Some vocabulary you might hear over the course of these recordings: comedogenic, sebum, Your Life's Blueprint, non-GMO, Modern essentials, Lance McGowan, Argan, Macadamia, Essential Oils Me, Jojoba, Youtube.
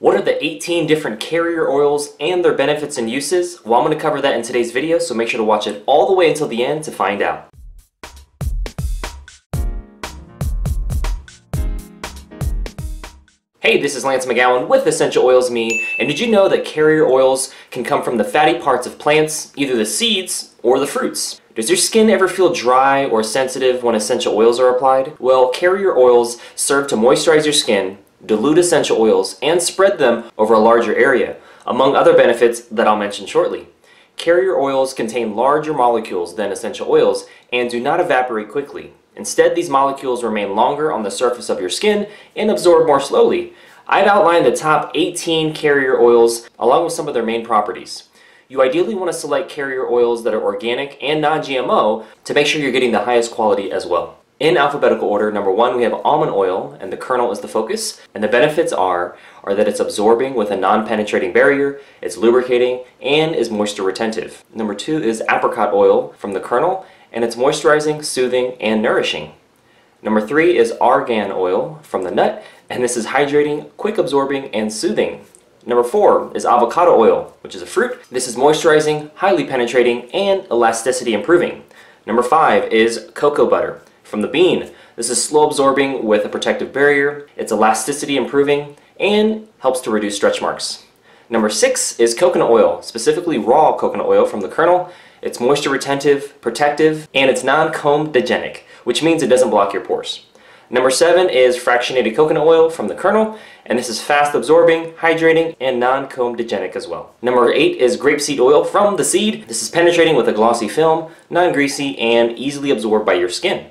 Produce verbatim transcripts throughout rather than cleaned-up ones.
What are the eighteen different carrier oils and their benefits and uses? Well, I'm going to cover that in today's video, so make sure to watch it all the way until the end to find out. Hey, this is Lance McGowan with Essential Oils Me, and did you know that carrier oils can come from the fatty parts of plants, either the seeds or the fruits? Does your skin ever feel dry or sensitive when essential oils are applied? Well, carrier oils serve to moisturize your skin, dilute essential oils, and spread them over a larger area, among other benefits that I'll mention shortly. Carrier oils contain larger molecules than essential oils and do not evaporate quickly. Instead, these molecules remain longer on the surface of your skin and absorb more slowly. I've outlined the top eighteen carrier oils along with some of their main properties. You ideally want to select carrier oils that are organic and non-G M O to make sure you're getting the highest quality as well. In alphabetical order, number one, we have almond oil, and the kernel is the focus. And the benefits are, are that it's absorbing with a non-penetrating barrier, it's lubricating, and is moisture retentive. Number two is apricot oil from the kernel, and it's moisturizing, soothing, and nourishing. Number three is argan oil from the nut, and this is hydrating, quick absorbing, and soothing. Number four is avocado oil, which is a fruit. This is moisturizing, highly penetrating, and elasticity improving. Number five is cocoa butter from the bean. This is slow absorbing with a protective barrier. It's elasticity improving and helps to reduce stretch marks. Number six is coconut oil, specifically raw coconut oil from the kernel. It's moisture retentive, protective, and it's non-comedogenic, which means it doesn't block your pores. Number seven is fractionated coconut oil from the kernel, and this is fast absorbing, hydrating, and non-comedogenic as well. Number eight is grapeseed oil from the seed. This is penetrating with a glossy film, non-greasy, and easily absorbed by your skin.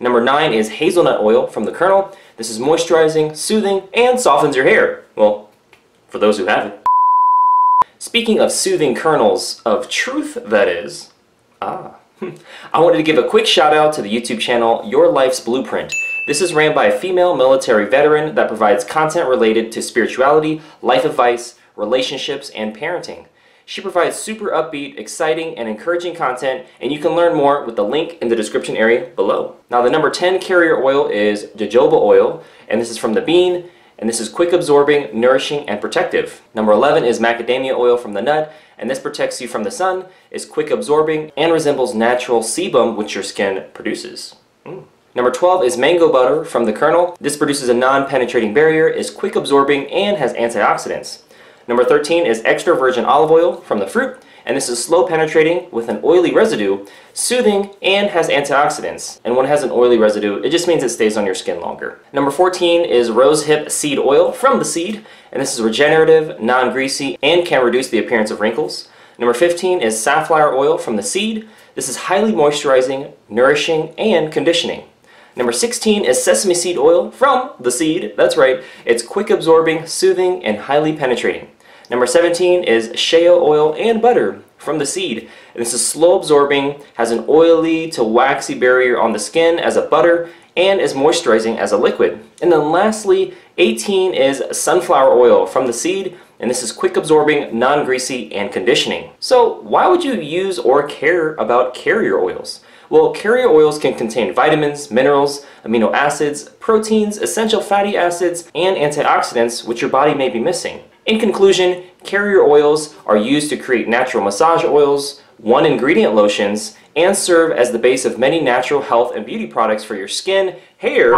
Number nine is hazelnut oil from the kernel. This is moisturizing, soothing, and softens your hair. Well, for those who haven't. Speaking of soothing kernels of truth, that is, ah, I wanted to give a quick shout out to the YouTube channel Your Life's Blueprint. This is ran by a female military veteran that provides content related to spirituality, life advice, relationships, and parenting. She provides super upbeat, exciting, and encouraging content, and you can learn more with the link in the description area below. Now, the number ten carrier oil is jojoba oil, and this is from the bean, and this is quick absorbing, nourishing, and protective. Number eleven is macadamia oil from the nut, and this protects you from the sun, is quick absorbing, and resembles natural sebum which your skin produces. Mm. Number twelve is mango butter from the kernel. This produces a non-penetrating barrier, is quick absorbing, and has antioxidants. Number thirteen is extra virgin olive oil from the fruit, and this is slow penetrating with an oily residue, soothing, and has antioxidants. And when it has an oily residue, it just means it stays on your skin longer. Number fourteen is rosehip seed oil from the seed, and this is regenerative, non-greasy, and can reduce the appearance of wrinkles. Number fifteen is safflower oil from the seed. This is highly moisturizing, nourishing, and conditioning. Number sixteen is sesame seed oil from the seed. That's right, it's quick absorbing, soothing, and highly penetrating. Number seventeen is shea oil and butter from the seed. And this is slow absorbing, has an oily to waxy barrier on the skin as a butter, and is moisturizing as a liquid. And then lastly, eighteen is sunflower oil from the seed, and this is quick absorbing, non-greasy, and conditioning. So why would you use or care about carrier oils? Well, carrier oils can contain vitamins, minerals, amino acids, proteins, essential fatty acids, and antioxidants which your body may be missing. In conclusion, carrier oils are used to create natural massage oils, one-ingredient lotions, and serve as the base of many natural health and beauty products for your skin, hair,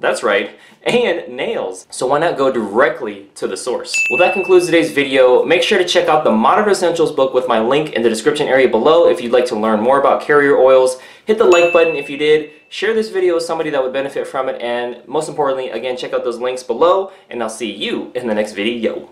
that's right, and nails. So why not go directly to the source? Well, that concludes today's video. Make sure to check out the Modern Essentials book with my link in the description area below if you'd like to learn more about carrier oils. Hit the like button if you did. Share this video with somebody that would benefit from it. And most importantly, again, check out those links below, and I'll see you in the next video.